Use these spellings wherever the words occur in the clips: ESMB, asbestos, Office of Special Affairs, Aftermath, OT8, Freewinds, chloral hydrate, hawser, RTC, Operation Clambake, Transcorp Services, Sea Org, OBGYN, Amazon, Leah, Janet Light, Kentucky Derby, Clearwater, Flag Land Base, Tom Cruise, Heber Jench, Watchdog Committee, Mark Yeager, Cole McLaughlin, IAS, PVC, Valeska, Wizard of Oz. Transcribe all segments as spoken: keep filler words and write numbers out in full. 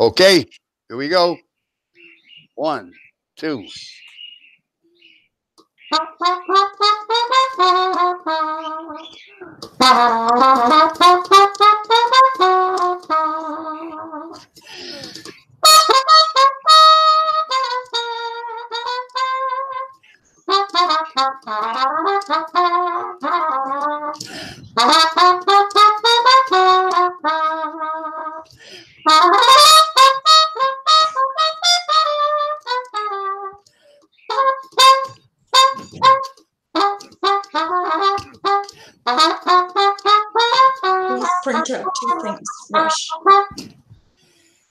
Okay, here we go. One, two.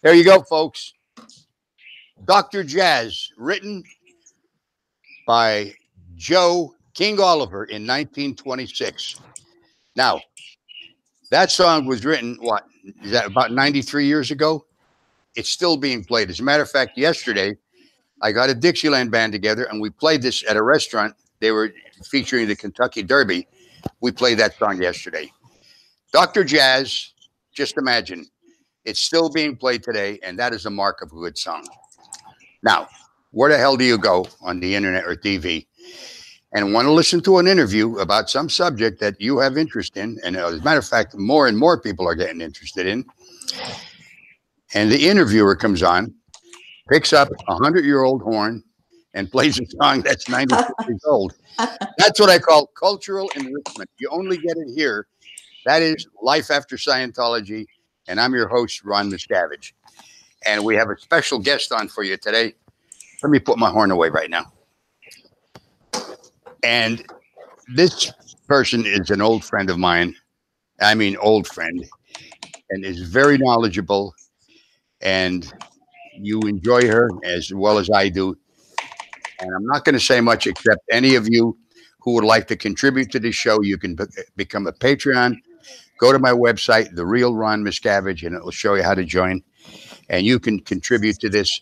There you go, folks. Doctor Jazz, written by Joe King Oliver in nineteen twenty-six. Now, that song was written, what, is that about ninety-three years ago? It's still being played. As a matter of fact, yesterday, I got a Dixieland band together, and we played this at a restaurant. They were featuring the Kentucky Derby. We played that song yesterday. Doctor Jazz, just imagine. It's still being played today, and that is the mark of a good song. Now, where the hell do you go on the internet or T V and want to listen to an interview about some subject that you have interest in? And as a matter of fact, more and more people are getting interested in. And the interviewer comes on, picks up a hundred-year-old horn, and plays a song that's ninety-six years old. That's what I call cultural enrichment. You only get it here. That is Life After Scientology. And I'm your host, Ron Miscavige. And we have a special guest on for you today. Let me put my horn away right now. And this person is an old friend of mine. I mean, old friend. And is very knowledgeable. And you enjoy her as well as I do. And I'm not going to say much except any of you who would like to contribute to this show, you can be become a Patreon. Go to my website, The Real Ron Miscavige, and it will show you how to join. And you can contribute to this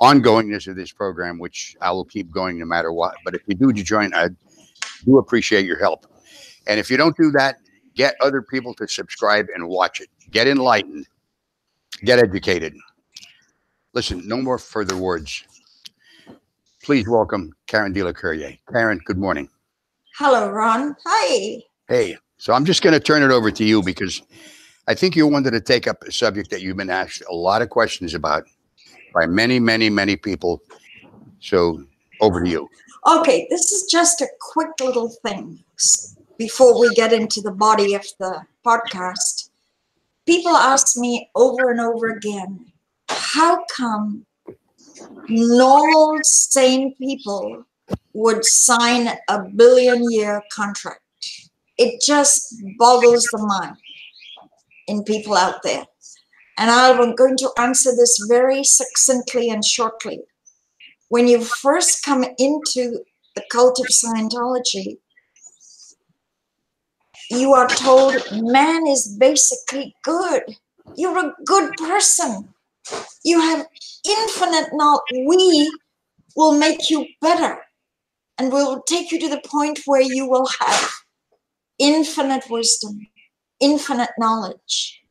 ongoingness of this program, which I will keep going no matter what. But if you do join, I do appreciate your help. And if you don't do that, get other people to subscribe and watch it. Get enlightened. Get educated. Listen, no more further words. Please welcome Karen de la Carriere. Karen, good morning. Hello, Ron. Hi. Hey. So I'm just going to turn it over to you because I think you wanted to take up a subject that you've been asked a lot of questions about by many, many, many people. So over to you. Okay, this is just a quick little thing before we get into the body of the podcast. People ask me over and over again, how come normal, sane people would sign a billion-year contract? It just boggles the mind in people out there. And I'm going to answer this very succinctly and shortly. When you first come into the cult of Scientology, you are told man is basically good. You're a good person. You have infinite knowledge. We will make you better. And we'll take you to the point where you will have infinite wisdom, infinite knowledge,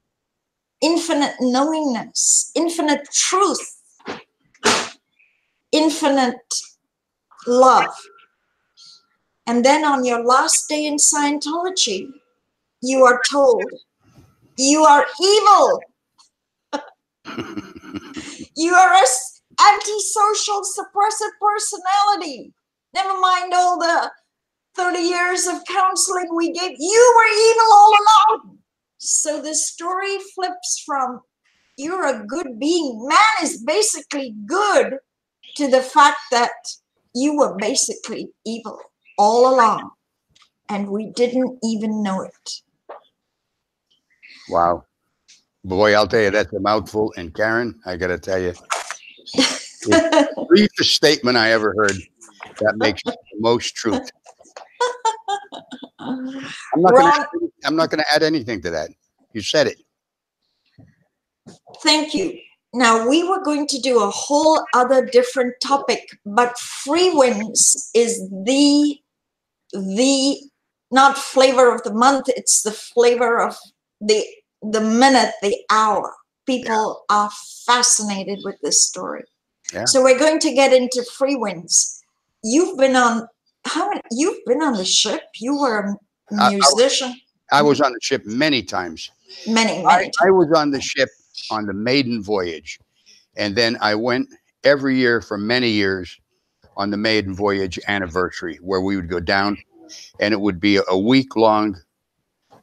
infinite knowingness, infinite truth, infinite love. And then on your last day in Scientology, you are told you are evil. You are an antisocial, suppressive personality. Never mind all the thirty years of counseling we gave, you were evil all along. So the story flips from you're a good being, man is basically good, to the fact that you were basically evil all along. And we didn't even know it. Wow. Boy, I'll tell you, that's a mouthful. And Karen, I got to tell you, it's the briefest statement I ever heard that makes the most truth. I'm not Ron, gonna, I'm not going to add anything to that. You said it. Thank you. Now, we were going to do a whole other different topic, but Freewinds is the, the, not flavor of the month, it's the flavor of the, the minute, the hour. people are fascinated with this story. Yeah. So we're going to get into Freewinds. You've been on how many, you've been on the ship. You were a musician. I, I was on the ship many times. Many, many I, times. I was on the ship on the maiden voyage, and then I went every year for many years on the maiden voyage anniversary, where we would go down, and it would be a week long.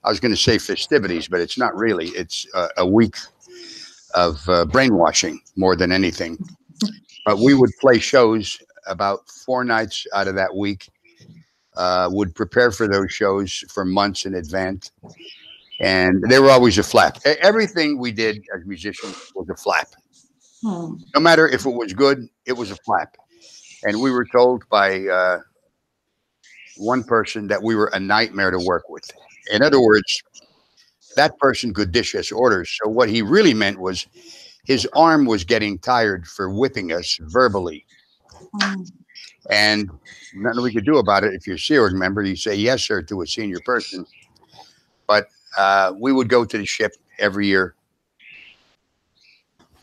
I was going to say festivities, but it's not really. It's uh, a week of uh, brainwashing more than anything. But we would play shows about four nights out of that week, uh, would prepare for those shows for months in advance. And they were always a flap. Everything we did as musicians was a flap. Hmm. No matter if it was good, it was a flap. And we were told by uh, one person that we were a nightmare to work with. In other words, that person could dish us orders. So what he really meant was his arm was getting tired for whipping us verbally. Mm. And nothing we could do about it. If you're a Sea Org member, you say yes, sir, to a senior person. But uh, we would go to the ship every year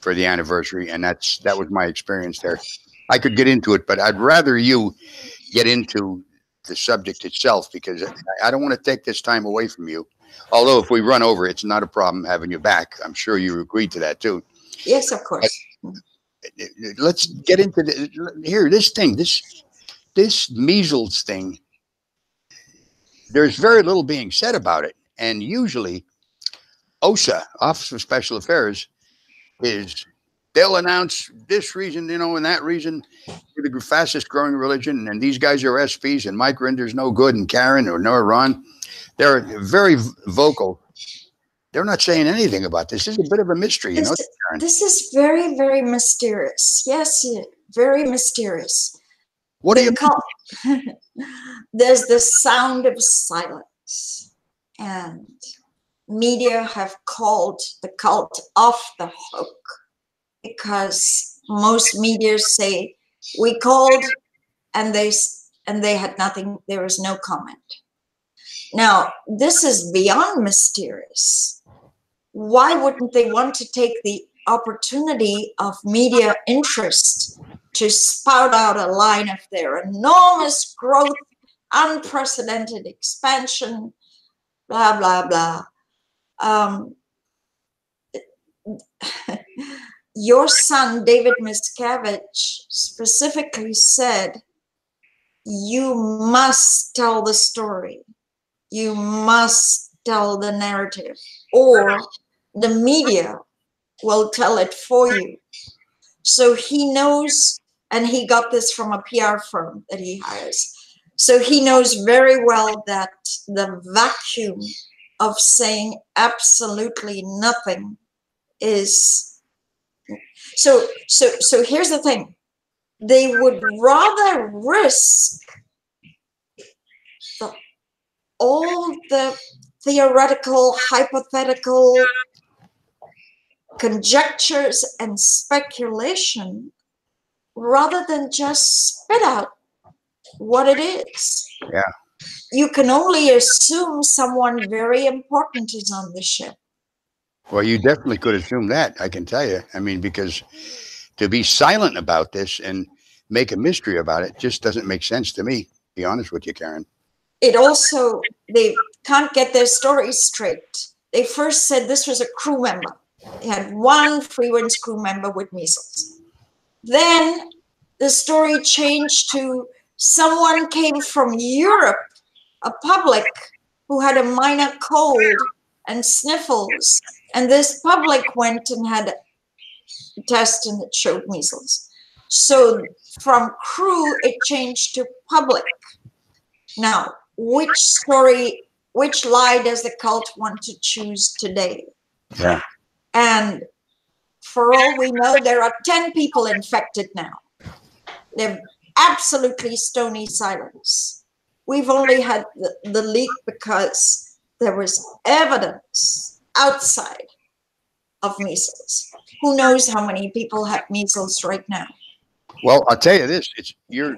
for the anniversary. And that's that was my experience there. I could get into it, but I'd rather you get into the subject itself, because I don't want to take this time away from you. Although if we run over, it's not a problem having you back. I'm sure you agreed to that too. Yes, of course. But let's get into the, here, this thing, this, this measles thing. There's very little being said about it. And usually O S A, Office of Special Affairs, is they'll announce this reason, you know, and that reason, we're the fastest growing religion, and these guys are S Ps, and Mike Rinder's no good, and Karen or Noah Ron, they're very vocal. They're not saying anything about this. This is a bit of a mystery, you this, know, Karen? This is very, very mysterious. Yes, very mysterious. What do you call? There's the sound of silence, and media have called the cult off the hook, because most media say we called and they and they had nothing. There was no comment. Now, this is beyond mysterious. Why wouldn't they want to take the opportunity of media interest to spout out a line of their enormous growth, unprecedented expansion, blah, blah, blah. Um, Your son, David Miscavige, specifically said, you must tell the story. You must tell the narrative, or the media will tell it for you. So he knows, and he got this from a P R firm that he hires. So he knows very well that the vacuum of saying absolutely nothing is... So, so, so here's the thing. They would rather risk the, all the theoretical, hypothetical conjectures and speculation rather than just spit out what it is. Yeah. You can only assume someone very important is on the ship. Well, you definitely could assume that, I can tell you. I mean, because to be silent about this and make a mystery about it just doesn't make sense to me, to be honest with you, Karen. It also, they can't get their story straight. They first said this was a crew member. They had one Freewinds crew member with measles. Then the story changed to someone came from Europe, a public who had a minor cold and sniffles, and this public went and had a test and it showed measles. So from crew, it changed to public. Now, which story, which lie does the cult want to choose today? Yeah. And for all we know, there are ten people infected now. They're absolutely stony silence. We've only had the, the leak because there was evidence outside of measles. Who knows how many people have measles right now? Well, I'll tell you this, it's your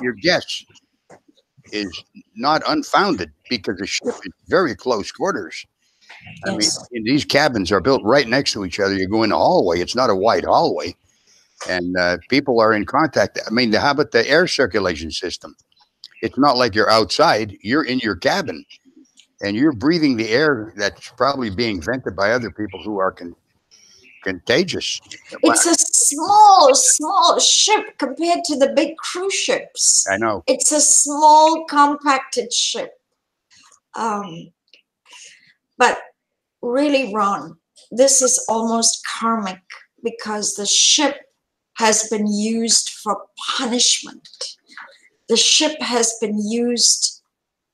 your guess is not unfounded, because the ship is very close quarters. Yes. I mean, these cabins are built right next to each other. You go in the hallway. It's not a wide hallway. And uh, people are in contact. I mean, how about the air circulation system? It's not like you're outside. You're in your cabin. And you're breathing the air that's probably being vented by other people who are con contagious. It's wow. a small, small ship compared to the big cruise ships. I know. It's a small, compacted ship. Um, but really, Ron, this is almost karmic because the ship has been used for punishment. The ship has been used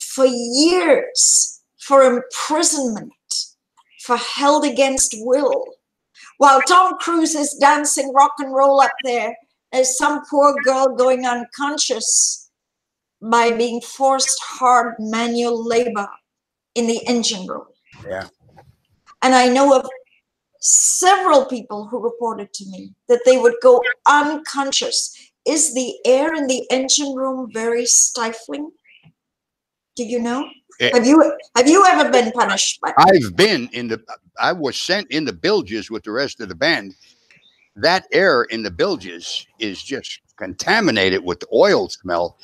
for years, for imprisonment, for held against will. While Tom Cruise is dancing rock and roll up there, there's some poor girl going unconscious by being forced hard manual labor in the engine room. Yeah. And I know of several people who reported to me that they would go unconscious. Is the air in the engine room very stifling? Do you know? It, have you have you ever been punished by that? I've been in the I was sent in the bilges with the rest of the band. That air in the bilges is just contaminated with the oil smell.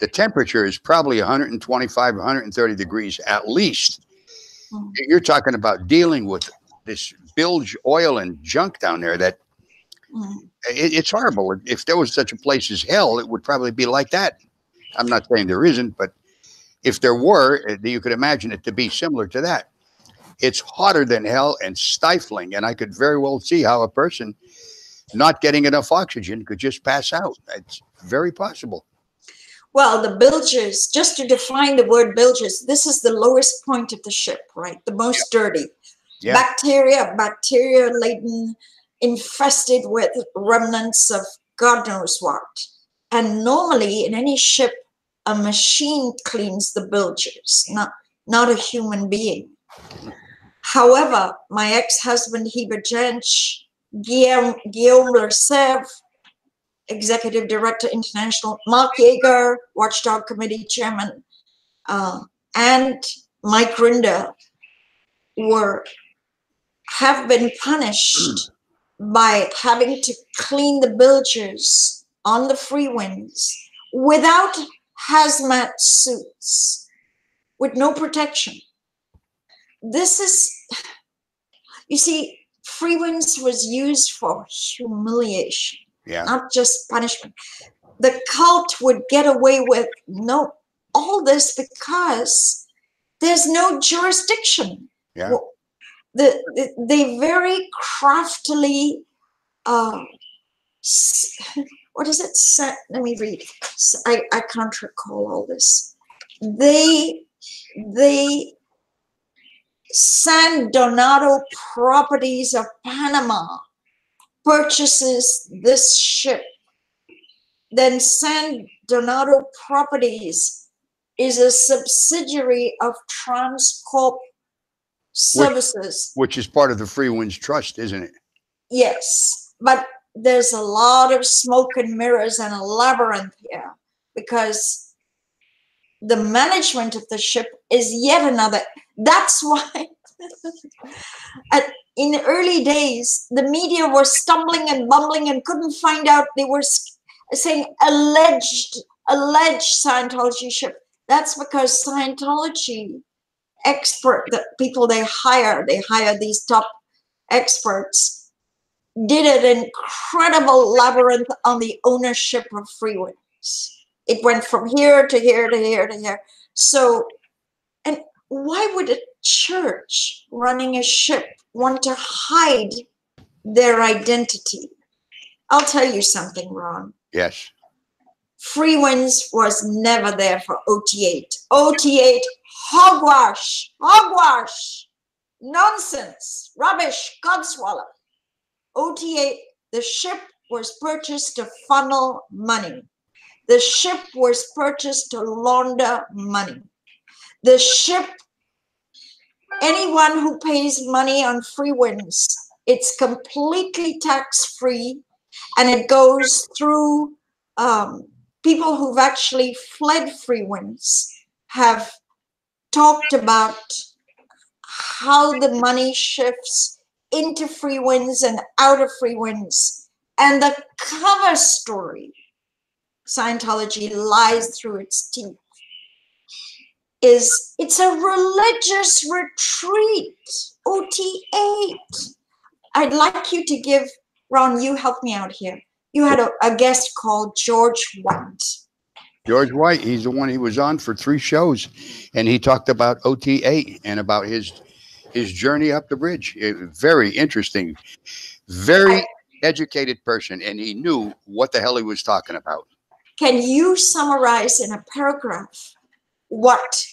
The temperature is probably one twenty-five, one thirty degrees at least. Hmm. You're talking about dealing with this bilge oil and junk down there that hmm. it, it's horrible. If there was such a place as hell, it would probably be like that. I'm not saying there isn't, but if there were, you could imagine it to be similar to that. It's hotter than hell and stifling. And I could very well see how a person not getting enough oxygen could just pass out. It's very possible. Well, the bilges, just to define the word bilges, this is the lowest point of the ship, right? The most yeah. dirty. Yeah. Bacteria, bacteria-laden, infested with remnants of God knows what. And normally in any ship, a machine cleans the bilges, not, not a human being. However, my ex-husband, Heber Jench, Guillaume, Guillaume Lercev, Executive Director International, Mark Yeager, Watchdog Committee Chairman, uh, and Mike Rinder were, have been punished by having to clean the bilges on the Freewinds without hazmat suits with no protection. This is, you see, Freewinds was used for humiliation, yeah. not just punishment. The cult would get away with no all this because there's no jurisdiction. Yeah. Well, the, the, they very craftily, uh, what is it? Let me read. I, I can't recall all this. They, they, San Donato Properties of Panama purchases this ship. Then San Donato Properties is a subsidiary of Transcorp Services. Which, which is part of the Freewinds Trust, isn't it? Yes, but there's a lot of smoke and mirrors and a labyrinth here because the management of the ship is yet another. That's why at, in early days, the media were stumbling and bumbling and couldn't find out. They were saying alleged, alleged Scientology ship. That's because Scientology expert, the people they hire, they hire these top experts, did an incredible labyrinth on the ownership of Freewinds. It went from here to here to here to here. So, and why would a church running a ship want to hide their identity? I'll tell you something, Ron. Yes. Freewinds was never there for O T eight. O T eight, hogwash, hogwash, nonsense, rubbish, codswallop. O T eight, the ship was purchased to funnel money. The ship was purchased to launder money. The ship, anyone who pays money on Freewinds, it's completely tax-free, and it goes through um, people who've actually fled Freewinds have talked about how the money shifts into Freewinds and out of Freewinds. And the cover story, Scientology lies through its teeth, is it's a religious retreat, O T eight. I'd like you to give, Ron, you help me out here. You had a, a guest called George White. George White, he's the one he was on for three shows, and he talked about O T eight and about his his journey up the bridge. It, very interesting, very I, educated person, and he knew what the hell he was talking about. Can you summarize in a paragraph what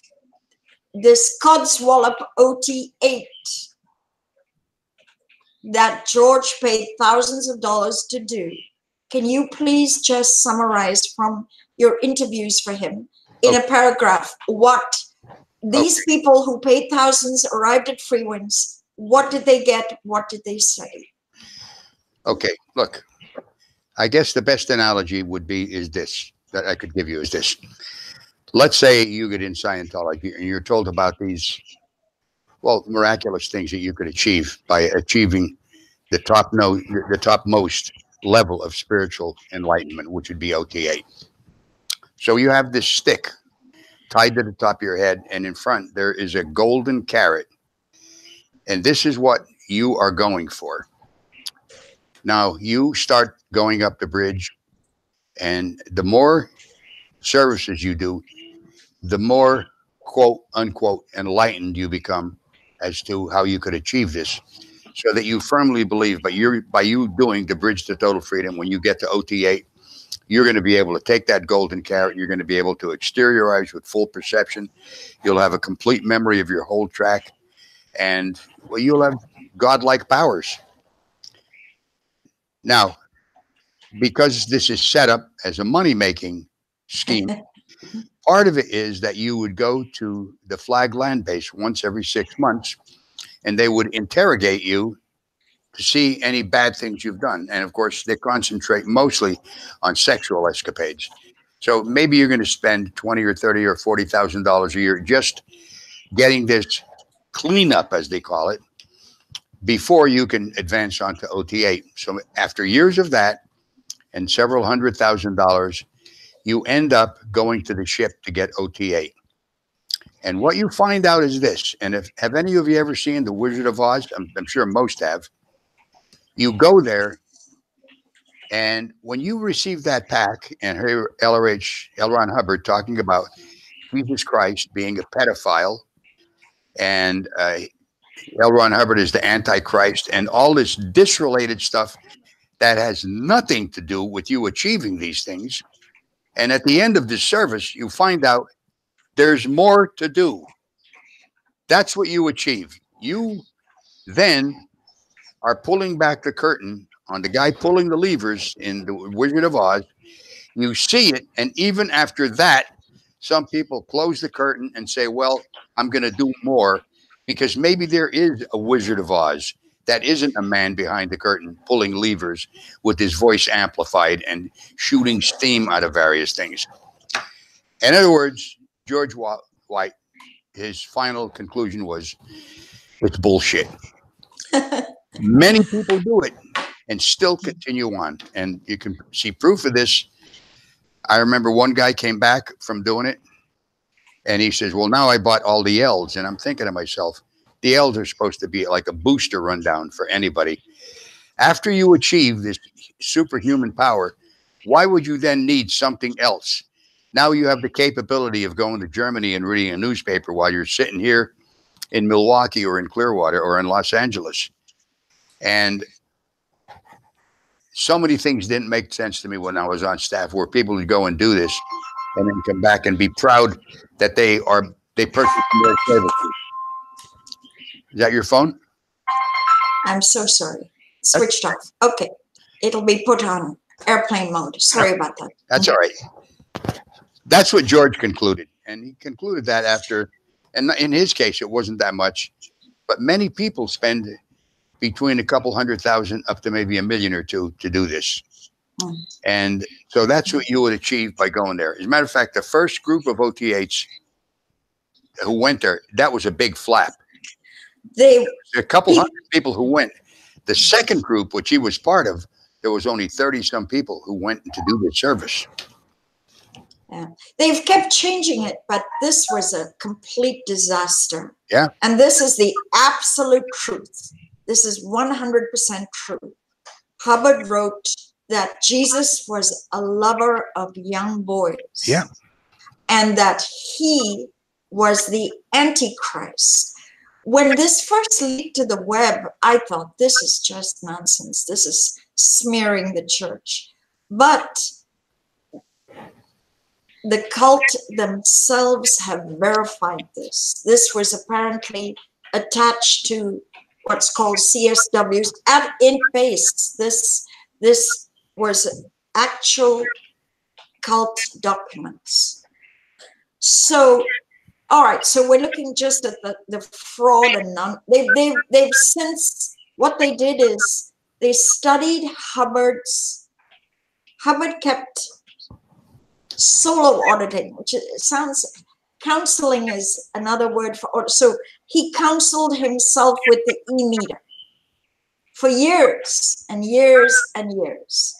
this codswallop O T eight that George paid thousands of dollars to do? Can you please just summarize from your interviews for him in okay. a paragraph what these okay. people who paid thousands arrived at Freewinds, what did they get, what did they say? Okay, look, I guess the best analogy would be is this, that I could give you is this. Let's say you get in Scientology and you're told about these, well, miraculous things that you could achieve by achieving the top no, the topmost level of spiritual enlightenment, which would be O T eight. So you have this stick tied to the top of your head, and in front there is a golden carrot, and this is what you are going for. Now you start going up the bridge, and the more services you do, the more quote unquote enlightened you become as to how you could achieve this, so that you firmly believe by you by you doing the bridge to total freedom, when you get to O T eight, you're going to be able to take that golden carrot, you're going to be able to exteriorize with full perception, you'll have a complete memory of your whole track, and well, you'll have godlike powers. Now, because this is set up as a money-making scheme, part of it is that you would go to the flag land base once every six months, and they would interrogate you to see any bad things you've done. And of course, they concentrate mostly on sexual escapades. So maybe you're going to spend twenty or thirty or forty thousand dollars a year just getting this cleanup, as they call it, before you can advance on to O T eight. So after years of that and several hundred thousand dollars, you end up going to the ship to get O T eight. And what you find out is this, and if, have any of you ever seen The Wizard of Oz? I'm, I'm sure most have. You go there, and when you receive that pack, and here L. Ron Hubbard talking about Jesus Christ being a pedophile, and uh, L. Ron Hubbard is the Antichrist, and all this disrelated stuff that has nothing to do with you achieving these things. And at the end of this service, you find out there's more to do. That's what you achieve. You then are pulling back the curtain on the guy pulling the levers in The Wizard of Oz. You see it, and even after that, some people close the curtain and say, well, I'm going to do more, because maybe there is a Wizard of Oz that isn't a man behind the curtain pulling levers with his voice amplified and shooting steam out of various things. In other words, George White, his final conclusion was, it's bullshit. Many people do it and still continue on. And you can see proof of this. I remember one guy came back from doing it, and he says, well, now I bought all the L's. And I'm thinking to myself, the L's are supposed to be like a booster rundown for anybody. After you achieve this superhuman power, why would you then need something else? Now you have the capability of going to Germany and reading a newspaper while you're sitting here in Milwaukee or in Clearwater or in Los Angeles. And so many things didn't make sense to me when I was on staff, where people would go and do this and then come back and be proud that they are they purchased their services. Is that your phone? I'm so sorry. Switched off. Okay. It'll be put on airplane mode. Sorry about that. That's all right. That's what George concluded. And he concluded that after, and in his case, it wasn't that much, but many people spend between a couple hundred thousand up to maybe a million or two to do this. Mm. And so that's what you would achieve by going there. As a matter of fact, the first group of O T eights who went there, that was a big flap. They a couple he, hundred people who went. The second group, which he was part of, there was only thirty some people who went to do the service. Yeah. They've kept changing it, but this was a complete disaster. Yeah. And this is the absolute truth. This is one hundred percent true. Hubbard wrote that Jesus was a lover of young boys. Yeah. And that he was the Antichrist. When this first leaked to the web, I thought, this is just nonsense. This is smearing the church. But the cult themselves have verified this. This was apparently attached to what's called C S Ws at in base. This this was actual cult documents. So, all right. So we're looking just at the, the fraud and none. They they they've since what they did is they studied Hubbard's. Hubbard kept solo auditing, which sounds, counseling is another word for audit. So he counseled himself with the e-meter for years and years and years,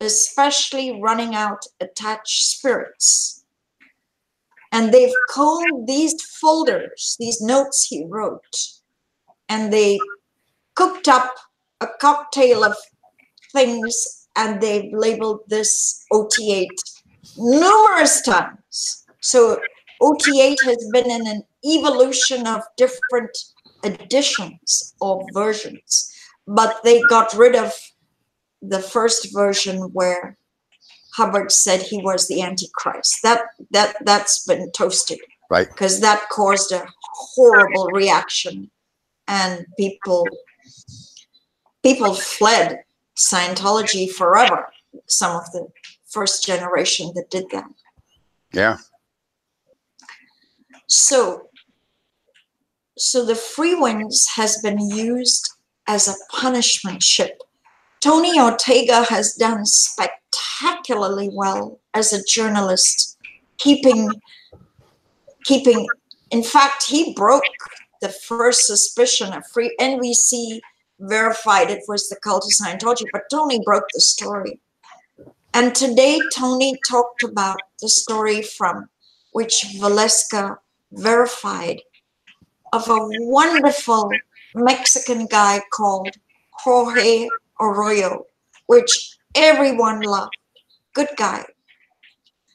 especially running out attached spirits. And they've combed these folders, these notes he wrote, and they cooked up a cocktail of things, and they've labeled this O T eight numerous times. So O T eight has been in an evolution of different editions or versions, but they got rid of the first version where Hubbard said he was the Antichrist. That that that's been toasted, right? Because that caused a horrible reaction, and people people fled Scientology forever. Some of the first generation that did that. Yeah. So, so the Freewinds has been used as a punishment ship. Tony Ortega has done spectacularly well as a journalist, keeping, keeping, in fact, he broke the first suspicion of free, N B C verified it was the cult of Scientology, but Tony broke the story. And today, Tony talked about the story from which Valeska verified of a wonderful Mexican guy called Jorge Arroyo, which everyone loved. Good guy.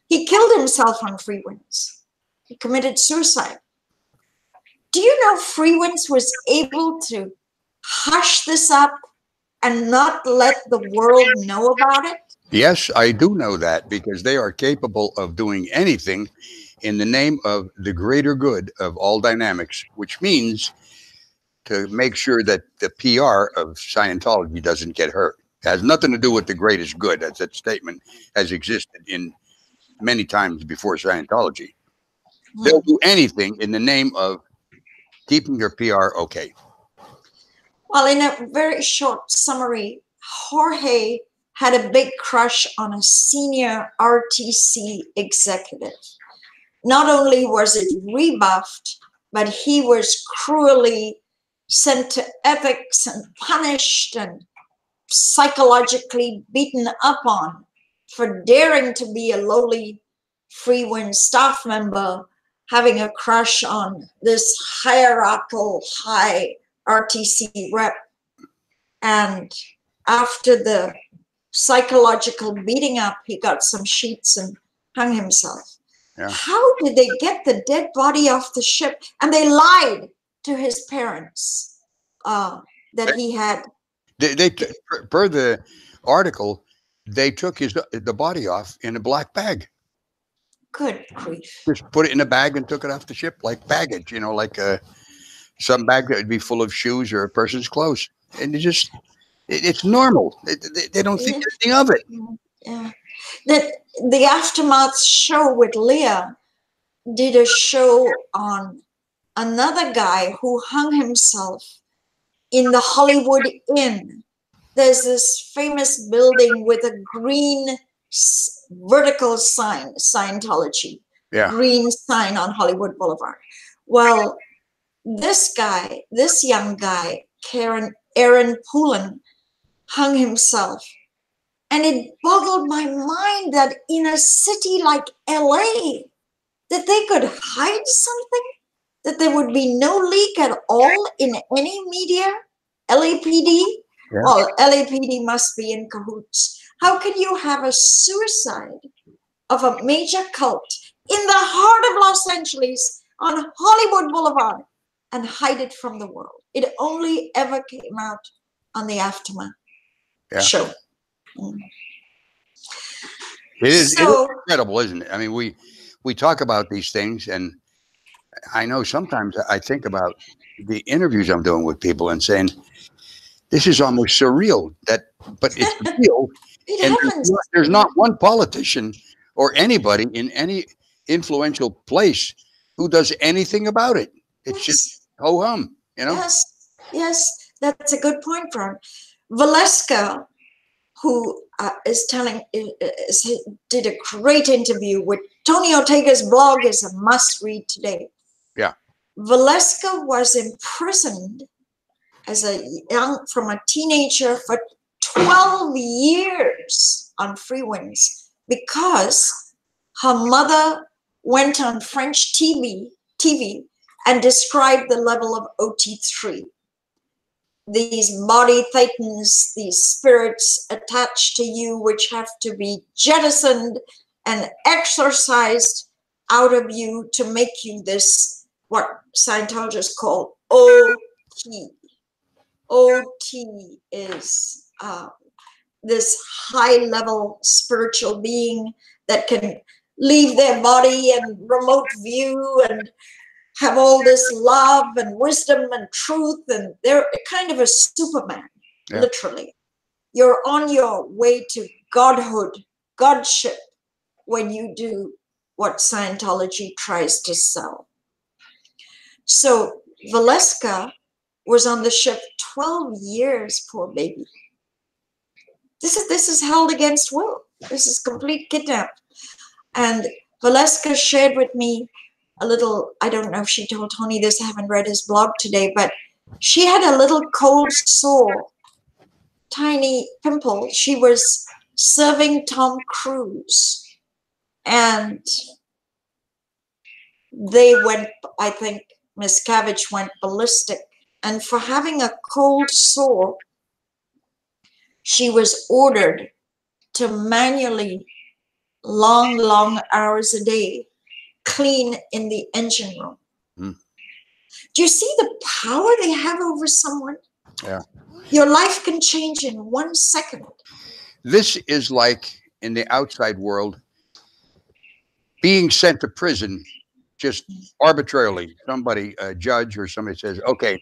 He killed himself on Freewinds. He committed suicide. Do you know Freewinds was able to hush this up and not let the world know about it? Yes, I do know that, because they are capable of doing anything in the name of the greater good of all dynamics, which means to make sure that the P R of Scientology doesn't get hurt. It has nothing to do with the greatest good, as that statement has existed in many times before Scientology. Mm. They'll do anything in the name of keeping your P R okay. Well, in a very short summary, Jorge had a big crush on a senior R T C executive. Not only was it rebuffed, but he was cruelly sent to ethics and punished and psychologically beaten up on for daring to be a lowly Freewinds staff member, having a crush on this hierarchical high R T C rep. And after the psychological beating up, he got some sheets and hung himself. Yeah. How did they get the dead body off the ship? And they lied to his parents uh, that they, he had. They, they per the article, they took his the body off in a black bag. Good grief! Just put it in a bag and took it off the ship like baggage, you know, like uh, some bag that would be full of shoes or a person's clothes, and it just. It's normal. They don't think anything of it. Yeah. That the Aftermath show with Leah did a show on another guy who hung himself in the Hollywood Inn. There's this famous building with a green vertical sign, Scientology. Yeah. Green sign on Hollywood Boulevard. Well, this guy, this young guy, Karen, Aaron Poulin, hung himself. And it boggled my mind that in a city like L A, that they could hide something, that there would be no leak at all in any media, L A P D, yeah. Oh, L A P D must be in cahoots. How can you have a suicide of a major cult in the heart of Los Angeles on Hollywood Boulevard and hide it from the world? It only ever came out on the Aftermath yeah. show. Mm. It is, so, it is incredible, isn't it? I mean, we, we talk about these things, and I know sometimes I think about the interviews I'm doing with people and saying, this is almost surreal, that, but it's real. It and happens. There's not, there's not one politician or anybody in any influential place who does anything about it. It's yes. just ho-hum, you know? Yes, yes, that's a good point, Ron. Valeska, who uh, is telling, is, did a great interview with Tony Ortega's blog, is a must-read today. Yeah. Valeska was imprisoned as a young, from a teenager for twelve years on Freewinds because her mother went on French T V and described the level of O T three. These body thetans, these spirits attached to you, which have to be jettisoned and exorcised out of you to make you this, what Scientologists call O T. O T is uh, this high-level spiritual being that can leave their body and remote view and have all this love and wisdom and truth, and they're kind of a Superman, yeah. literally. You're on your way to godhood, godship, when you do what Scientology tries to sell. So Valeska was on the ship twelve years, poor baby. This is, this is held against will. This is complete kidnap. And Valeska shared with me a little, I don't know if she told Tony this, I haven't read his blog today, but she had a little cold sore, tiny pimple. She was serving Tom Cruise, and they went, I think Miscavige went ballistic. And for having a cold sore, she was ordered to manually, long, long hours a day, clean in the engine room. Mm. Do you see the power they have over someone? Yeah. Your life can change in one second. This is like, in the outside world, being sent to prison just arbitrarily. Somebody, a judge or somebody says, okay,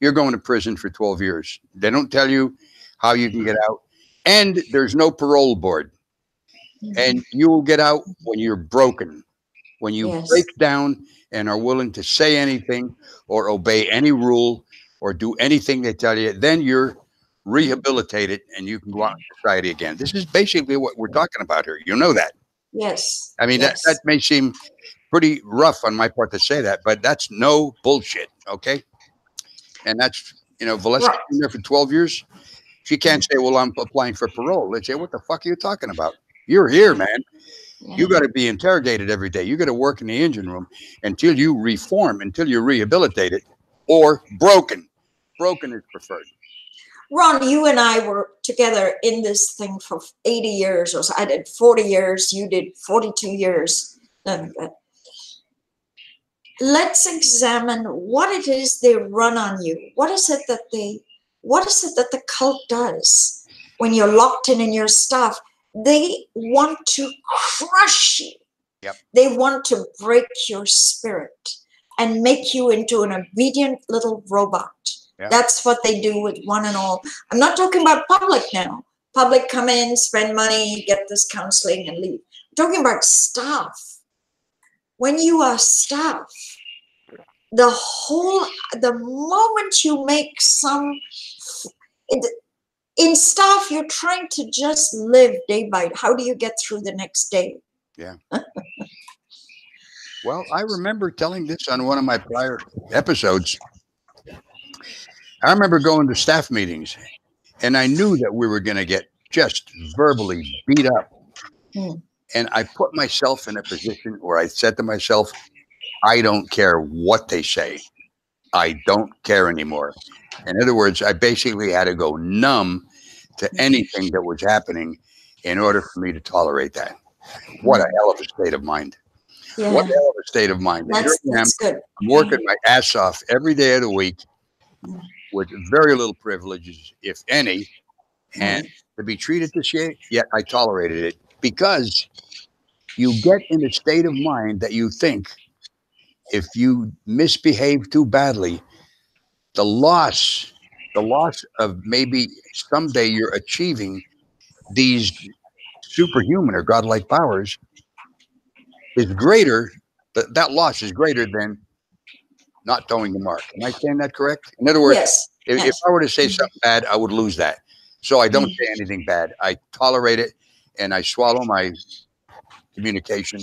you're going to prison for twelve years. They don't tell you how you can get out. And there's no parole board. Mm-hmm. And you will get out when you're broken, when you yes. break down and are willing to say anything or obey any rule or do anything they tell you. Then you're rehabilitated and you can go out in society again. This is basically what we're talking about here. You know that. Yes. I mean, yes. That, that may seem pretty rough on my part to say that, but that's no bullshit, okay? And that's, you know, Valeska's right. been there for twelve years. She can't say, well, I'm applying for parole. They say, what the fuck are you talking about? You're here, man. Yeah. You got to be interrogated every day. You got to work in the engine room until you reform, until you're rehabilitated or broken. Broken is preferred. Ron, you and I were together in this thing for eighty years or so. I did forty years. You did forty-two years. Let's examine what it is they run on you. What is it that they, what is it that the cult does when you're locked in and you're stuffed? They want to crush you. Yep. They want to break your spirit and make you into an obedient little robot. Yep. That's what they do with one and all. I'm not talking about public now. Public come in, spend money, get this counseling and leave. I'm talking about staff. When you are staff, the whole, the moment you make some, it, in staff, you're trying to just live day by day. How do you get through the next day? Yeah. Well, I remember telling this on one of my prior episodes. I remember going to staff meetings, and I knew that we were going to get just verbally beat up. Mm. And I put myself in a position where I said to myself, I don't care what they say. I don't care anymore. In other words, I basically had to go numb to anything that was happening in order for me to tolerate that. What a hell of a state of mind. Yeah. What a hell of a state of mind. That's, Here I am, good. I'm working my ass off every day of the week with very little privileges, if any, and to be treated this way, yet I tolerated it. Because you get in a state of mind that you think if you misbehave too badly, the loss, the loss of maybe someday you're achieving these superhuman or godlike powers is greater. That, that loss is greater than not throwing the mark. Am I saying that correct? In other words, yes. If, yes. if I were to say something bad, I would lose that. So I don't mm-hmm. say anything bad. I tolerate it. And I swallow my communication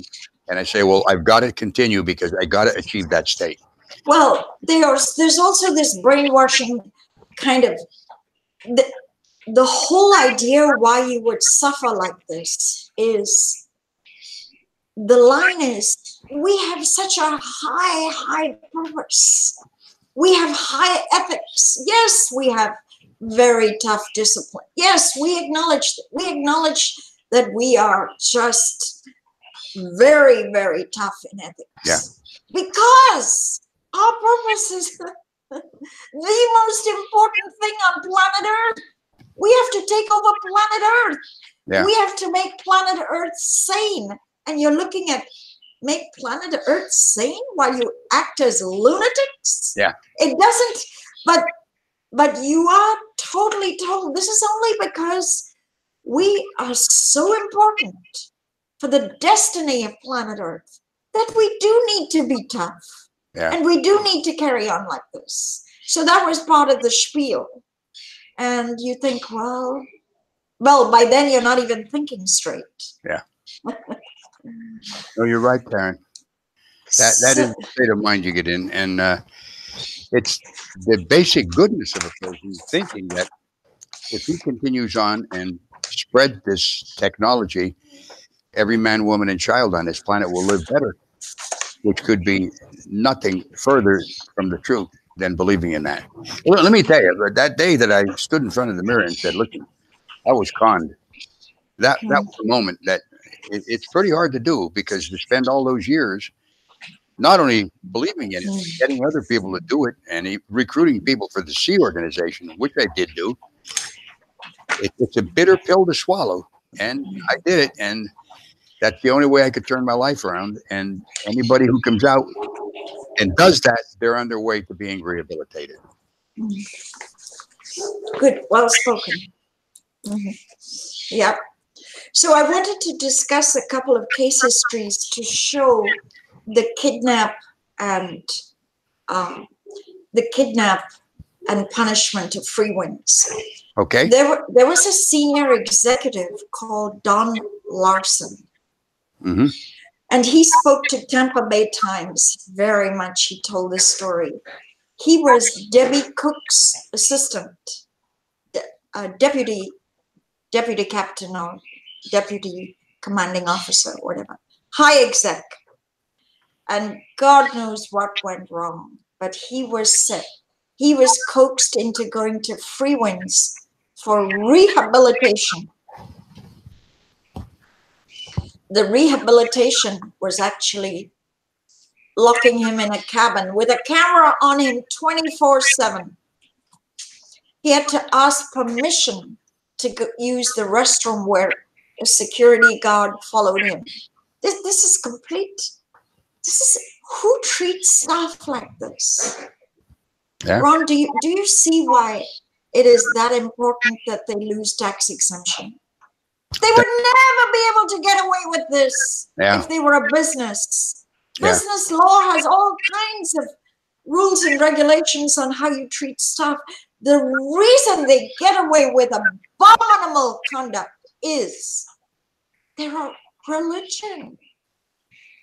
and I say, well, I've got to continue because I got to achieve that state. Well, there's, there's also this brainwashing kind of, the, the whole idea why you would suffer like this is, the line is, we have such a high, high purpose. We have high ethics. Yes, we have very tough discipline. Yes, we acknowledge that. We acknowledge that we are just very, very tough in ethics. Yeah. Because our purpose is the most important thing on planet Earth. We have to take over planet Earth. Yeah. We have to make planet Earth sane. And you're looking at make planet Earth sane while you act as lunatics? Yeah. It doesn't, but, but you are totally told this is only because we are so important for the destiny of planet Earth that we do need to be tough. Yeah. And we do need to carry on like this. So that was part of the spiel. And you think, well, well, by then you're not even thinking straight. Yeah. No, you're right, Karen. That, that so, is the state of mind you get in. And uh, it's the basic goodness of a person thinking that if he continues on and spread this technology, every man, woman, and child on this planet will live better, which could be nothing further from the truth than believing in that. Well, let me tell you, that day that I stood in front of the mirror and said, listen, I was conned. That, that was a moment that it, it's pretty hard to do, because to spend all those years not only believing in it, getting other people to do it, and recruiting people for the Sea Organization, which I did do, It, it's a bitter pill to swallow, and I did it, and that's the only way I could turn my life around. And anybody who comes out and does that, they're on their way to being rehabilitated. Good, well spoken. Mm-hmm. Yeah. So I wanted to discuss a couple of case histories to show the kidnap and um, the kidnap and punishment of Freewinds. Okay. There, were, there was a senior executive called Don Larson. Mm-hmm. And he spoke to Tampa Bay Times very much. He told this story. He was Debbie Cook's assistant, de uh, deputy, deputy captain or deputy commanding officer, whatever, high exec. And God knows what went wrong, but he was sick. He was coaxed into going to Freewinds for rehabilitation. The rehabilitation was actually locking him in a cabin with a camera on him twenty-four seven. He had to ask permission to go use the restroom where a security guard followed him. This, this is complete. This is who treats staff like this? Yeah. Ron, do you, do you see why it is that important that they lose tax exemption? They would never be able to get away with this yeah. if they were a business. Yeah. Business law has all kinds of rules and regulations on how you treat staff. The reason they get away with abominable conduct is their religion.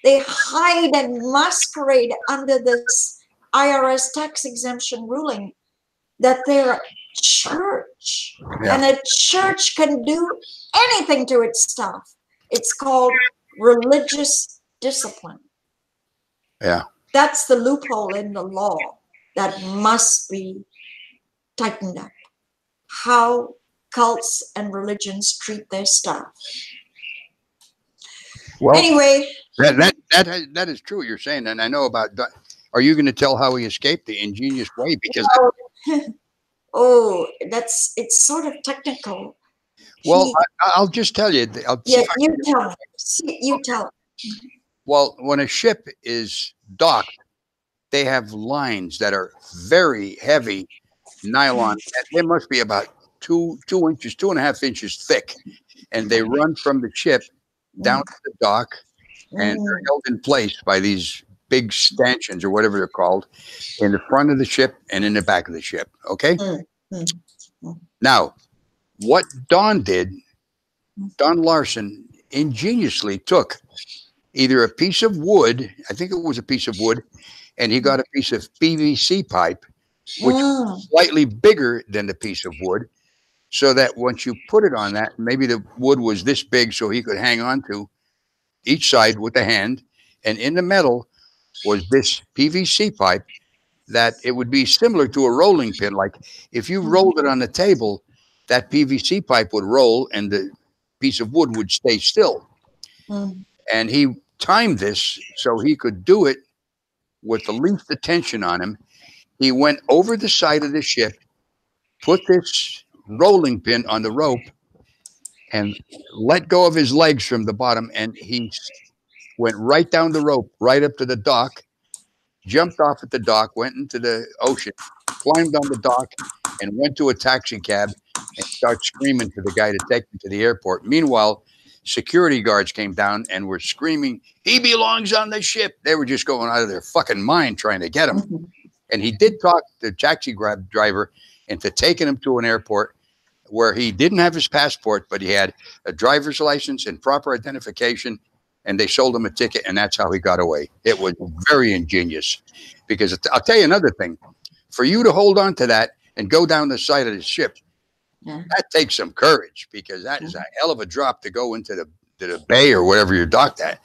They hide and masquerade under this I R S tax exemption ruling that they're a church. Yeah. And a church can do anything to its stuff. It's called religious discipline. Yeah. That's the loophole in the law that must be tightened up. How cults and religions treat their staff. Well, anyway, that that that, that is true. What you're saying, and I know about. Are you going to tell how he escaped the ingenious way? Because you know, oh, that's it's sort of technical. Well, he, I, I'll just tell you. I'll yeah, you tell. It. See, you tell. It. Well, when a ship is docked, they have lines that are very heavy nylon. They must be about two two inches, two and a half inches thick, and they run from the ship down to the dock, and they're held in place by these big stanchions or whatever they're called in the front of the ship and in the back of the ship. Okay. Mm-hmm. Now, what Don did, Don Larson ingeniously took either a piece of wood, I think it was a piece of wood, and he got a piece of P V C pipe, which oh. was slightly bigger than the piece of wood. So that once you put it on that, maybe the wood was this big so he could hang on to each side with a hand. And in the metal was this P V C pipe that it would be similar to a rolling pin. Like if you rolled it on the table, that P V C pipe would roll and the piece of wood would stay still. Mm. And he timed this so he could do it with the least attention on him. He went over the side of the ship, put this rolling pin on the rope and let go of his legs from the bottom, and he went right down the rope right up to the dock, jumped off at the dock, went into the ocean, climbed on the dock, and went to a taxi cab and started screaming to the guy to take him to the airport. Meanwhile, security guards came down and were screaming, "He belongs on the ship." They were just going out of their fucking mind trying to get him. And he did talk to the taxi grab driver into taking him to an airport where he didn't have his passport, but he had a driver's license and proper identification, and they sold him a ticket, and that's how he got away. It was very ingenious, because I'll tell you another thing. For you to hold on to that and go down the side of the ship, yeah. that takes some courage, because that is a hell of a drop to go into the, to the bay or wherever you're docked at.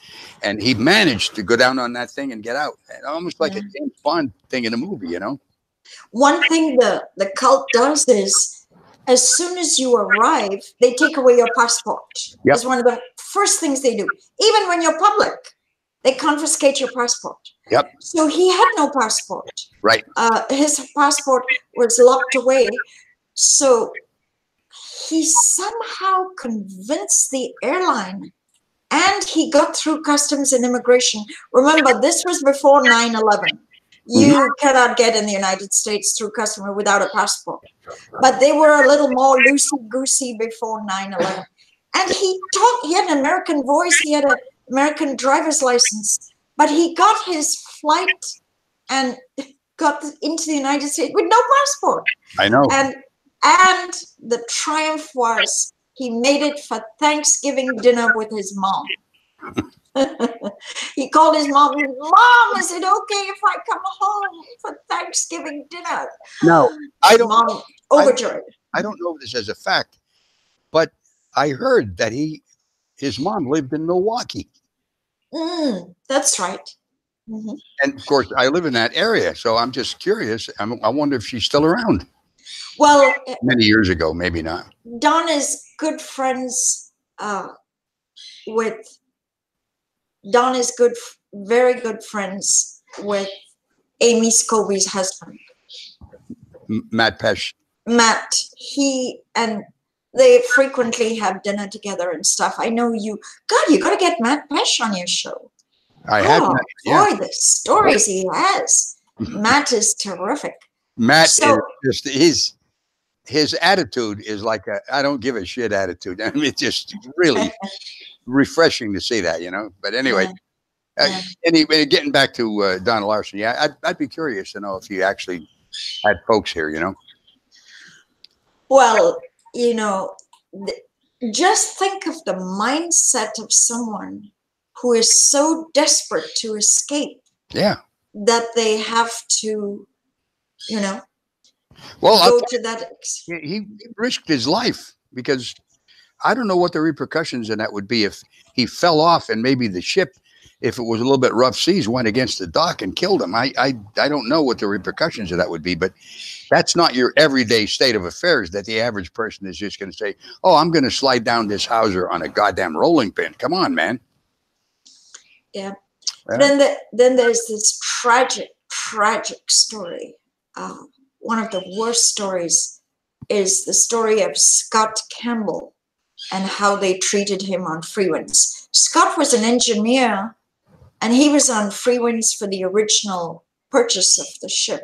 And he managed to go down on that thing and get out, almost like yeah. a James Bond thing in a movie, you know? One thing the, the cult does is, as soon as you arrive, they take away your passport. Yep. It's one of the first things they do. Even when you're public, they confiscate your passport. Yep. So he had no passport. Right. Uh, his passport was locked away. So he somehow convinced the airline, and he got through customs and immigration. Remember, this was before nine eleven. You cannot get in the United States through customs without a passport. But they were a little more loosey-goosey before nine eleven. And he talked, he had an American voice, he had an American driver's license, but he got his flight and got into the United States with no passport. I know. And, and the triumph was he made it for Thanksgiving dinner with his mom. He called his mom. Mom, is it okay if I come home for Thanksgiving dinner? No, I don't. Mom, overjoyed. I, I don't know this as a fact, but I heard that he, his mom lived in Milwaukee. Mm, that's right. Mm-hmm. And of course, I live in that area, so I'm just curious. I'm, I wonder if she's still around. Well, many years ago, maybe not. Don is good friends uh, with. Don is good, very good friends with Amy Scovey's husband, M Matt Pesch. Matt, he and they frequently have dinner together and stuff. I know you. God, you got to get Matt Pesch on your show. I oh, have. Matt, yeah. Boy, the stories he has. Matt is terrific. Matt so, is just his his attitude is like a I don't give a shit attitude. I mean, it's just really. Refreshing to see that, you know. But anyway, yeah. Yeah. Uh, anyway, getting back to uh, Don Larson, yeah, I'd, I'd be curious to know if you actually had folks here, you know. Well, you know, th just think of the mindset of someone who is so desperate to escape yeah. that they have to, you know, well, go I, to that. He risked his life because I don't know what the repercussions in that would be if he fell off and maybe the ship, if it was a little bit rough seas, went against the dock and killed him. I, I, I don't know what the repercussions of that would be, but that's not your everyday state of affairs that the average person is just going to say, oh, I'm going to slide down this hawser on a goddamn rolling pin. Come on, man. Yeah. yeah. Then the, then there's this tragic, tragic story. Uh, one of the worst stories is the story of Scott Campbell and how they treated him on Freewinds. Scott was an engineer, and he was on Freewinds for the original purchase of the ship.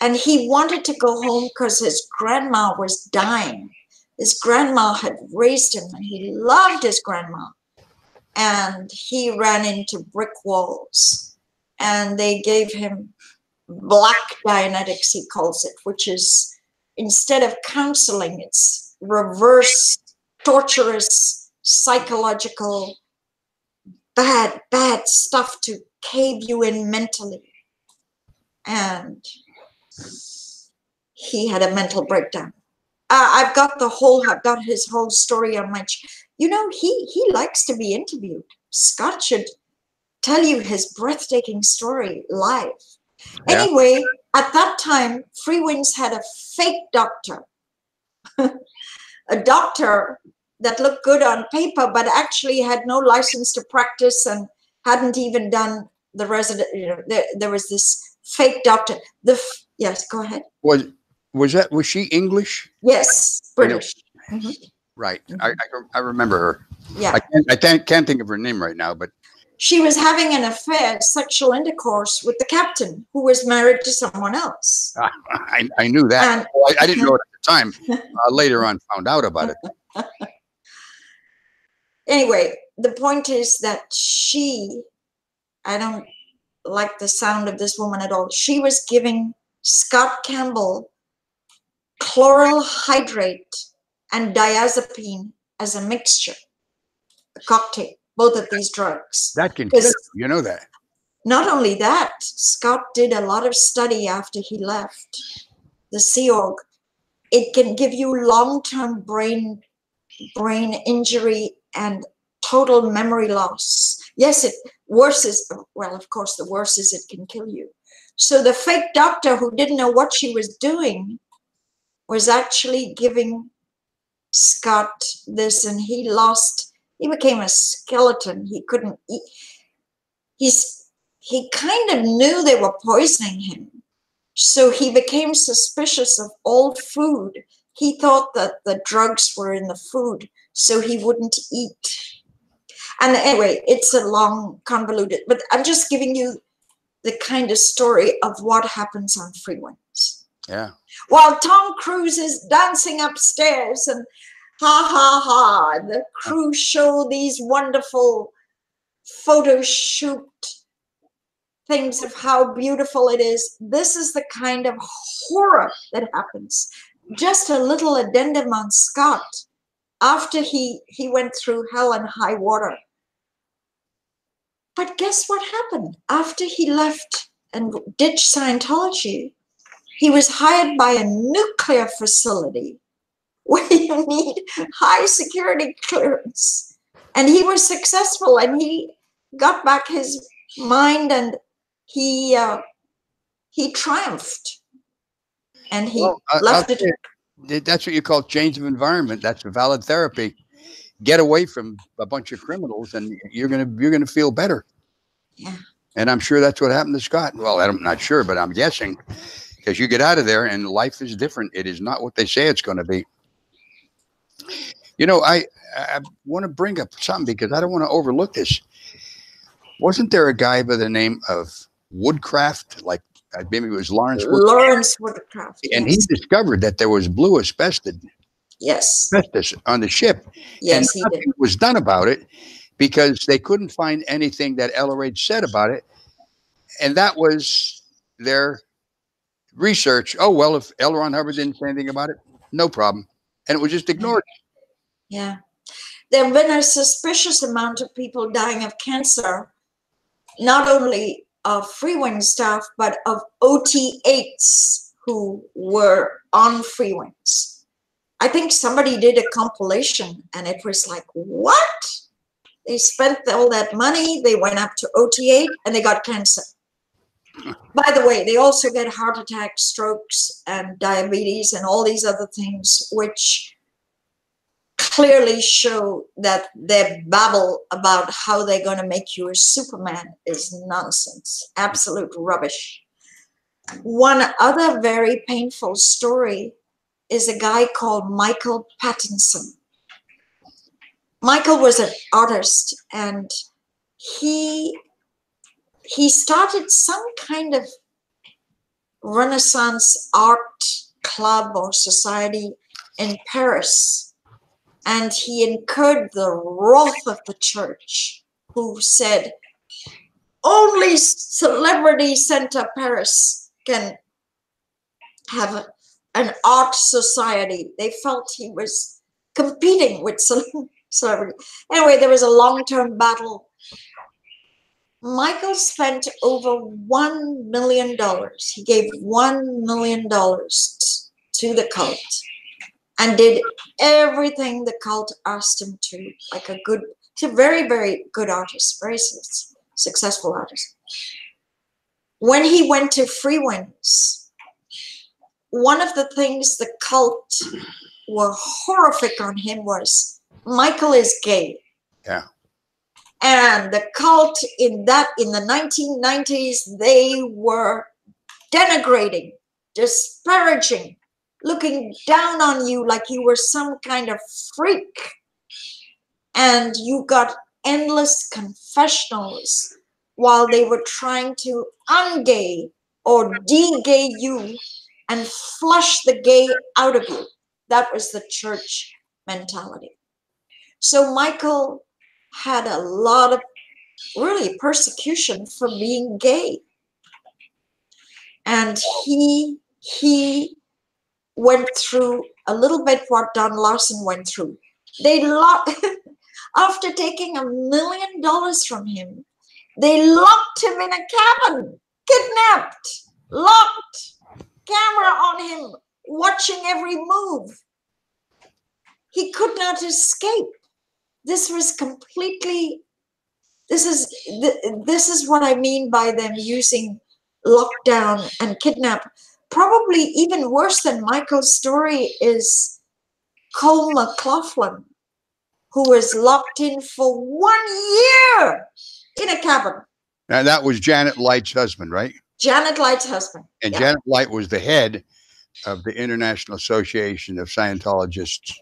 And he wanted to go home because his grandma was dying. His grandma had raised him, and he loved his grandma. And he ran into brick walls, and they gave him black Dianetics, he calls it, which is, instead of counseling, it's reverse torturous, psychological, bad, bad stuff to cave you in mentally. And he had a mental breakdown. Uh, I've got the whole, I've got his whole story on my, you know, he, he likes to be interviewed. Scott should tell you his breathtaking story live. Yeah. Anyway, at that time, Freewinds had a fake doctor. A doctor that looked good on paper, but actually had no license to practice and hadn't even done the resident. You know, there, there was this fake doctor. The yes, go ahead. Was was that was she English? Yes, British. Mm-hmm. Right, I, I I remember her. Yeah, I can't, I can't can't think of her name right now, but she was having an affair, sexual intercourse with the captain, who was married to someone else. I I, I knew that. And, well, I, I didn't know it. Time uh, later on found out about it. Anyway, the point is that she, I don't like the sound of this woman at all. She was giving Scott Campbell chloral hydrate and diazepine as a mixture, a cocktail, both of these drugs. That can kill, you know that. Not only that, Scott did a lot of study after he left the Sea Org. It can give you long-term brain brain injury and total memory loss. Yes, it worse is, well, of course, the worse is it can kill you. So the fake doctor who didn't know what she was doing was actually giving Scott this, and he lost, he became a skeleton. He couldn't eat. He's, he kind of knew they were poisoning him. So he became suspicious of all food. He thought that the drugs were in the food, so he wouldn't eat. And anyway, it's a long, convoluted, but I'm just giving you the kind of story of what happens on Freewinds. Yeah. While Tom Cruise is dancing upstairs and ha, ha, ha, the crew show these wonderful photo shoot things of how beautiful it is. This is the kind of horror that happens. Just a little addendum on Scott. After he, he went through hell and high water. But guess what happened? After he left and ditched Scientology, he was hired by a nuclear facility where you need high security clearance. And he was successful, and he got back his mind, and He uh, he triumphed, and he well, uh, left it. That's what you call change of environment. That's a valid therapy. Get away from a bunch of criminals, and you're gonna you're gonna feel better. Yeah. And I'm sure that's what happened to Scott. Well, I'm not sure, but I'm guessing, because you get out of there, and life is different. It is not what they say it's going to be. You know, I I want to bring up something because I don't want to overlook this. Wasn't there a guy by the name of Woodcraft, like maybe it was Lawrence Woodcraft. Lawrence Woodcraft. Yes. And he discovered that there was blue asbestos, yes. asbestos on the ship. Yes, and nothing he did. was done about it because they couldn't find anything that L R H said about it. And that was their research. Oh, well, if L Ron Hubbard didn't say anything about it, no problem. And it was just ignored. Yeah. there have been a suspicious amount of people dying of cancer, not only of Freewinds staff, but of O T eights who were on Freewinds. I think somebody did a compilation and it was like, what? They spent all that money, they went up to O T eight and they got cancer. By the way, they also get heart attacks, strokes, and diabetes and all these other things, which clearly show that their babble about how they're going to make you a Superman is nonsense, absolute rubbish. One other very painful story is a guy called Michael Pattinson. Michael was an artist, and he he started some kind of Renaissance art club or society in Paris, and he incurred the wrath of the church, who said only Celebrity Center Paris can have a, an art society. They felt he was competing with celebrity. Anyway, there was a long-term battle. Michael spent over one million dollars. He gave one million dollars to the cult and did everything the cult asked him to. Like a good, he's a very, very good artist, very successful artist. When he went to Freewinds, one of the things the cult were horrific on him was Michael is gay. Yeah. And the cult in that in the nineteen nineties, they were denigrating, disparaging, looking down on you like you were some kind of freak. And you got endless confessionals while they were trying to un-gay or de-gay you and flush the gay out of you. That was the church mentality. So Michael had a lot of really persecution for being gay, and he he went through a little bit what Don Larson went through. They locked after taking a million dollars from him, they locked him in a cabin, kidnapped, locked, camera on him, watching every move. He could not escape. This was completely, this is, this is what I mean by them using lockdown and kidnap. Probably even worse than Michael's story is Cole McLaughlin, who was locked in for one year in a cabin. Now that was Janet Light's husband, right? Janet Light's husband. And yeah. Janet Light was the head of the International Association of Scientologists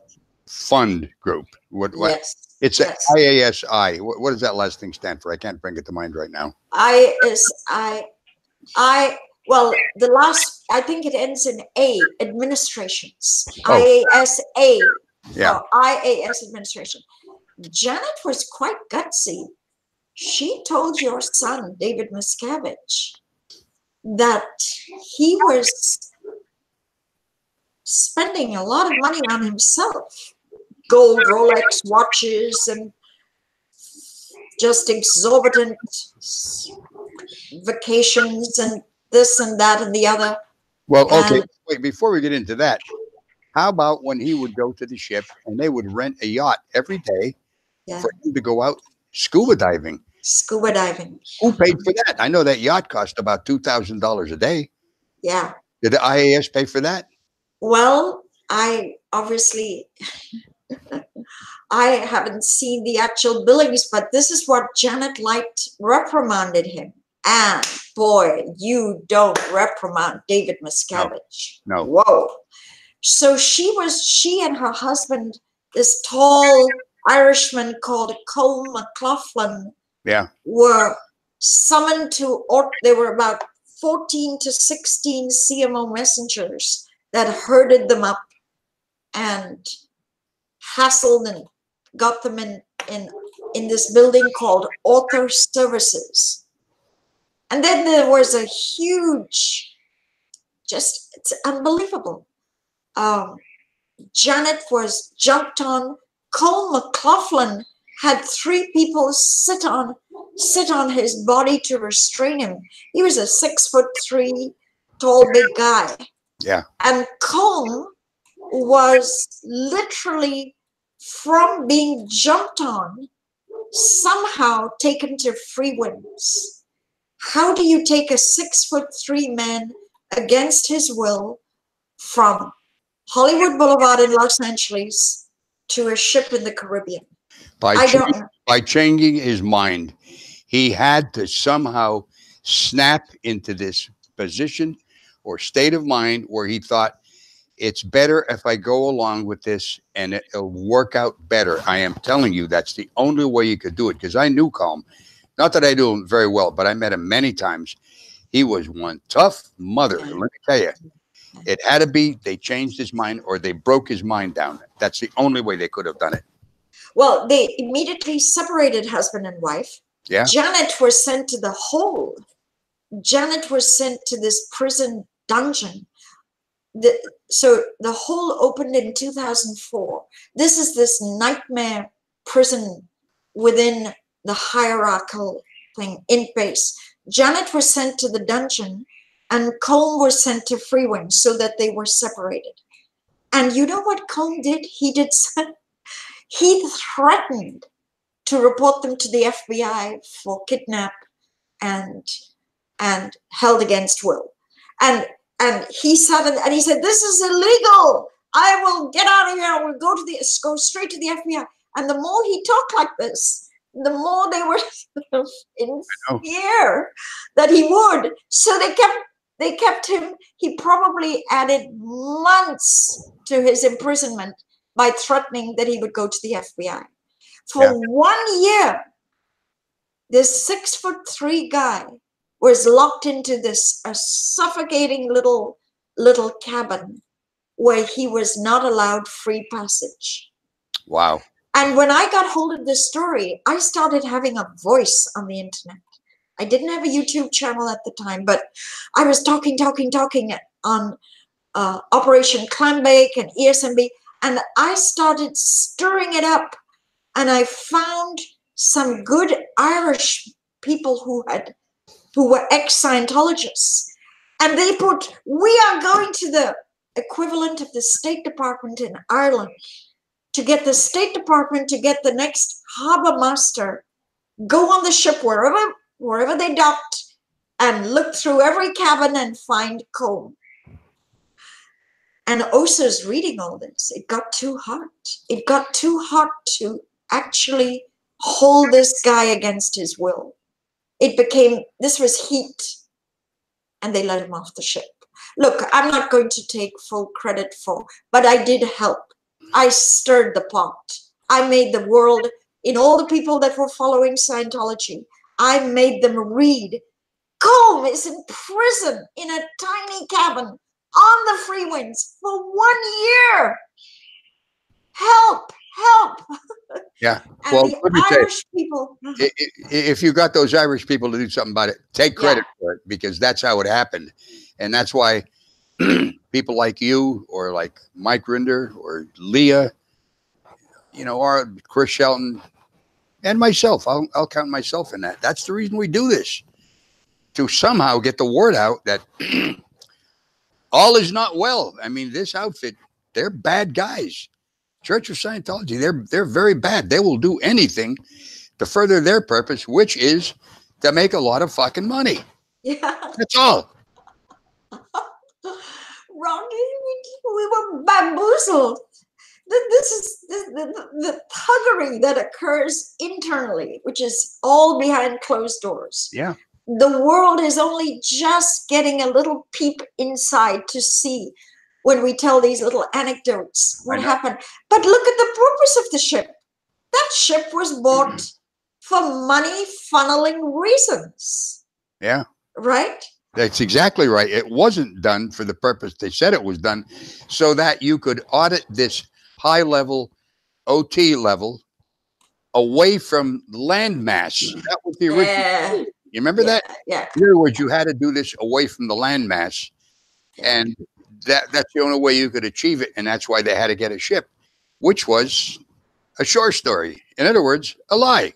Fund Group. What, what? Yes. It's yes. I A S I. What, what does that last thing stand for? I can't bring it to mind right now. I is I, I. Well, the last I think it ends in A. Administrations. Oh. I A S A. Yeah. I A S administration. Janet was quite gutsy. She told your son David Miscavige that he was spending a lot of money on himself. Gold Rolex watches and just exorbitant vacations and this and that and the other. Well, okay, and wait, before we get into that, how about when he would go to the ship and they would rent a yacht every day yeah. for him to go out scuba diving? Scuba diving. Who paid for that? I know that yacht cost about two thousand dollars a day. Yeah. Did the I A S pay for that? Well, I obviously... I haven't seen the actual billings, but this is what Janet Light reprimanded him. And boy, you don't reprimand David Miscavige. No. no. Whoa. So she was, she and her husband, this tall Irishman called Cole McLaughlin, yeah. were summoned to, or there were about fourteen to sixteen C M O messengers that herded them up and hassled and got them in, in, in this building called Author Services. And then there was a huge, just, it's unbelievable. Um, Janet was jumped on Cole McLaughlin had three people sit on sit on his body to restrain him. He was a six foot three tall big guy. Yeah. And Cole was literally, from being jumped on, somehow taken to Freewinds. How do you take a six foot three man against his will from Hollywood Boulevard in Los Angeles to a ship in the Caribbean? By, I don't know. By changing his mind, he had to somehow snap into this position or state of mind where he thought, it's better if I go along with this and it'll work out better. I am telling you, that's the only way you could do it, because I knew Cole. Not that I knew him very well, but I met him many times. He was one tough mother. Let me tell you, it had to be they changed his mind or they broke his mind down. That's the only way they could have done it. Well, they immediately separated husband and wife. Yeah. Janet was sent to the hole. Janet was sent to this prison dungeon. The, so the hole opened in two thousand four. This is this nightmare prison within the hierarchical thing in place. Janet was sent to the dungeon and Cole was sent to Freewinds so that they were separated. And you know what Cole did? He did some, he threatened to report them to the F B I for kidnap and and held against will. And And he sat in, and he said, "This is illegal. I will get out of here. I will go to the go straight to the F B I." And the more he talked like this, the more they were in fear that he would. So they kept they kept him. He probably added months to his imprisonment by threatening that he would go to the F B I. For yeah. one year, this six foot three guy was locked into this a suffocating little little cabin where he was not allowed free passage. Wow. And when I got hold of this story, I started having a voice on the internet. I didn't have a YouTube channel at the time, but I was talking, talking, talking on uh, Operation Clambake and E S M B, and I started stirring it up, and I found some good Irish people who had who were ex-Scientologists. And they put, we are going to the equivalent of the State Department in Ireland to get the State Department to get the next harbor master, go on the ship wherever wherever they docked and look through every cabin and find Cole. And O S A's reading all this. It got too hot. It got too hot to actually hold this guy against his will. It became, this was heat, and they let him off the ship. Look, I'm not going to take full credit for, but I did help. I stirred the pot. I made the world, in all the people that were following Scientology, I made them read, Cole is in prison in a tiny cabin on the Freewinds for one year. Help. Help! Yeah, well, let me tell you, if you got those Irish people to do something about it, take credit yeah. for it, because that's how it happened, and that's why people like you, or like Mike Rinder, or Leah, you know, or Chris Shelton, and myself—I'll I'll count myself in that. That's the reason we do this, to somehow get the word out that all is not well. I mean, this outfit—they're bad guys. Church of Scientology, they're they're very bad. They will do anything to further their purpose, which is to make a lot of fucking money. Yeah. That's all. Ron, we were bamboozled. This is the, the, the thuggery that occurs internally, which is all behind closed doors. Yeah. The world is only just getting a little peep inside to see when we tell these little anecdotes, what happened. But look at the purpose of the ship. That ship was bought mm. for money funneling reasons. Yeah. Right? That's exactly right. It wasn't done for the purpose they said it was done, so that you could audit this high level, O T level, away from landmass. Mm. That was the original. Yeah. You remember yeah. that? Yeah. In other words, you had to do this away from the landmass, and That, that's the only way you could achieve it, and that's why they had to get a ship, which was a shore story. In other words, a lie.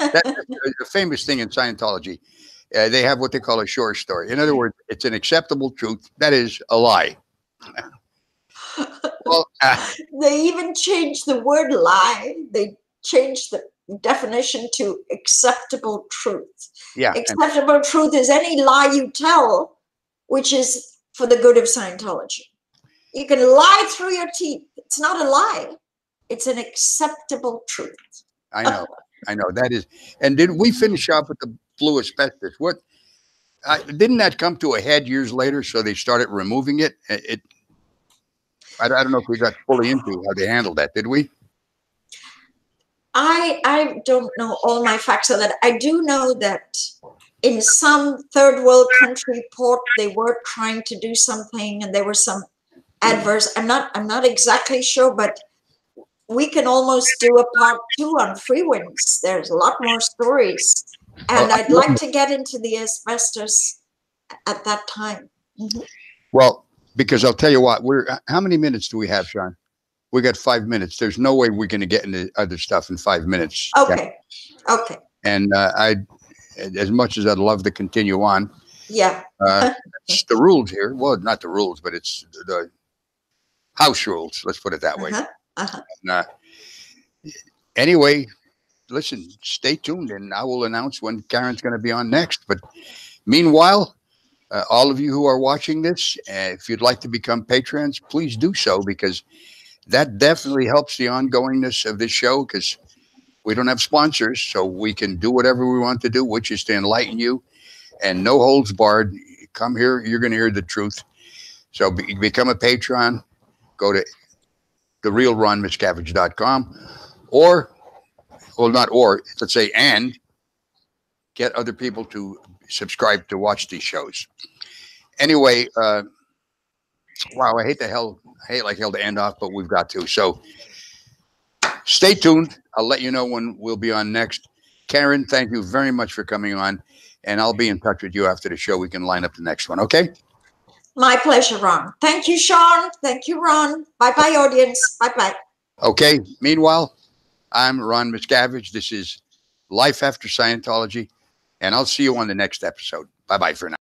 That's a famous thing in Scientology. Uh, they have what they call a shore story. In other words, it's an acceptable truth. That is a lie. Well, uh, they even changed the word lie. They changed the definition to acceptable truth. Yeah, acceptable truth is any lie you tell, which is for the good of Scientology. You can lie through your teeth. It's not a lie. It's an acceptable truth. I know. I know that is. And did we finish up with the blue asbestos? What uh, didn't that come to a head years later? So they started removing it. It. I, I don't know if we got fully into how they handled that. Did we? I I don't know all my facts on that. I do know that in some third world country port they were trying to do something, and there were some adverse. I'm not I'm not exactly sure, but. We can almost do a part two on Freewinds. There's a lot more stories. And I'd like to get into the asbestos at that time. Mm-hmm. Well, because I'll tell you what, we're, how many minutes do we have, Sean? We got five minutes. There's no way we're going to get into other stuff in five minutes. Okay. Yeah. Okay. And uh, I, as much as I'd love to continue on. Yeah. Uh, it's the rules here. Well, not the rules, but it's the house rules. Let's put it that way. Uh-huh. Uh-huh. And, uh, anyway, listen, stay tuned, and I will announce when Karen's going to be on next. But meanwhile, uh, all of you who are watching this, uh, if you'd like to become patrons, please do so, because that definitely helps the ongoingness of this show, because we don't have sponsors, so we can do whatever we want to do, which is to enlighten you, and no holds barred. Come here, you're going to hear the truth. So be become a patron. Go to the real ron miscavige dot com, or, well, not or, let's say, and get other people to subscribe to watch these shows. Anyway, uh, wow, I hate the hell, I hate like hell to end off, but we've got to. So stay tuned. I'll let you know when we'll be on next. Karen, thank you very much for coming on, and I'll be in touch with you after the show. We can line up the next one, okay? My pleasure, Ron. Thank you, Sean. Thank you, Ron. Bye-bye, audience. Bye-bye. Okay. Meanwhile, I'm Ron Miscavige. This is Life After Scientology, and I'll see you on the next episode. Bye-bye for now.